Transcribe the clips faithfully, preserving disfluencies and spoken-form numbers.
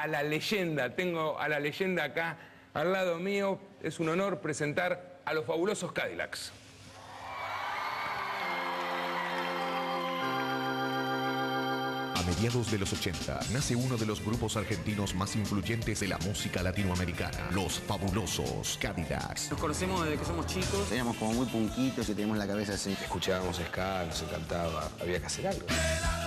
a la leyenda. Tengo a la leyenda acá al lado mío. Es un honor presentar a Los Fabulosos Cadillacs. A mediados de los ochenta nace uno de los grupos argentinos más influyentes de la música latinoamericana, Los Fabulosos Cadillacs. Nos conocemos desde que somos chicos. Éramos como muy punquitos, que teníamos la cabeza así. Escuchábamos ska, nos encantaba, había que hacer algo.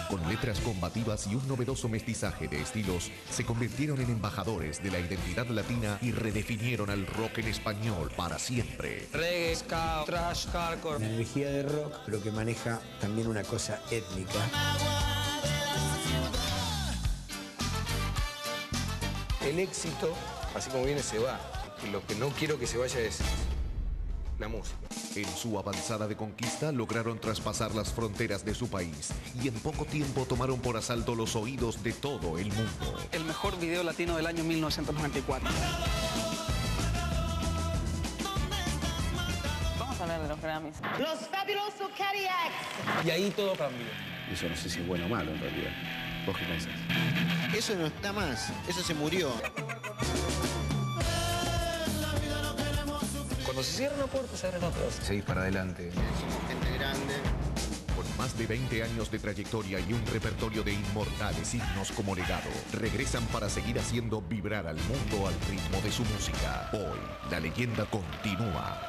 Con letras combativas y un novedoso mestizaje de estilos, se convirtieron en embajadores de la identidad latina y redefinieron al rock en español para siempre. Reggae, ska, thrash, hardcore. La energía de rock, pero que maneja también una cosa étnica. El éxito, así como viene, se va. Lo que no quiero que se vaya es la música. En su avanzada de conquista lograron traspasar las fronteras de su país y en poco tiempo tomaron por asalto los oídos de todo el mundo. El mejor video latino del año mil novecientos noventa y cuatro. Vamos a hablar de los Grammys. Los Fabulosos Cadillacs. Y ahí todo cambió. Eso no sé si es bueno o malo en realidad. ¿Vos qué pensás? Eso no está más, eso se murió. Cuando se cierra una puerta, se abren otras. Seguís para adelante. Somos gente grande. Con más de veinte años de trayectoria y un repertorio de inmortales himnos como legado, regresan para seguir haciendo vibrar al mundo al ritmo de su música. Hoy, la leyenda continúa.